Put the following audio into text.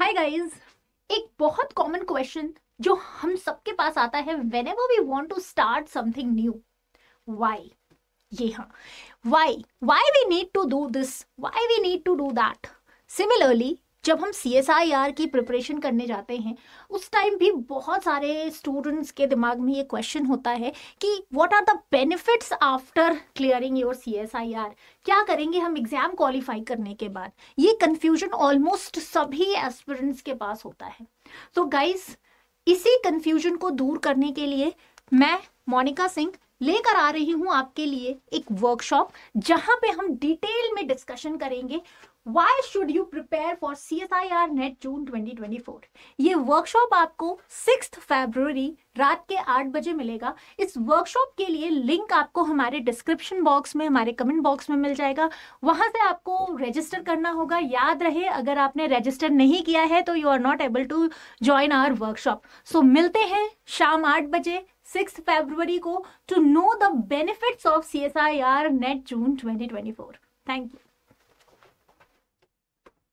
Hi guys, एक बहुत common question जो हम सबके पास आता है whenever we want to start something new, why? ये हाँ, why we need to do this, why we need to do that. Similarly, जब हम CSIR की प्रिपरेशन करने जाते हैं उस टाइम भी बहुत सारे स्टूडेंट्स के दिमाग में ये क्वेश्चन होता है कि what are the benefits after clearing your CSIR. क्या करेंगे हम एग्जाम क्वालिफाई करने के बाद. ये कंफ्यूजन ऑलमोस्ट सभी एस्पिरेंट्स के पास होता है. तो गाइज, इसी कंफ्यूजन को दूर करने के लिए मैं मोनिका सिंह लेकर आ रही हूँ आपके लिए एक वर्कशॉप जहाँ पे हम डिटेल में डिस्कशन करेंगे Why should you prepare for CSIR NET June 2024. ये वर्कशॉप आपको 6 फरवरी रात के 8 बजे मिलेगा. इस वर्कशॉप के लिए लिंक आपको हमारे डिस्क्रिप्शन बॉक्स में, हमारे कमेंट बॉक्स में मिल जाएगा. वहाँ से आपको रजिस्टर करना होगा. याद रहे, अगर आपने रजिस्टर नहीं किया है तो you are not able to join our workshop. So मिलते हैं शाम 8 बजे 6 फरवरी को to know the benefits of CSIR NET June 2024. Thank you.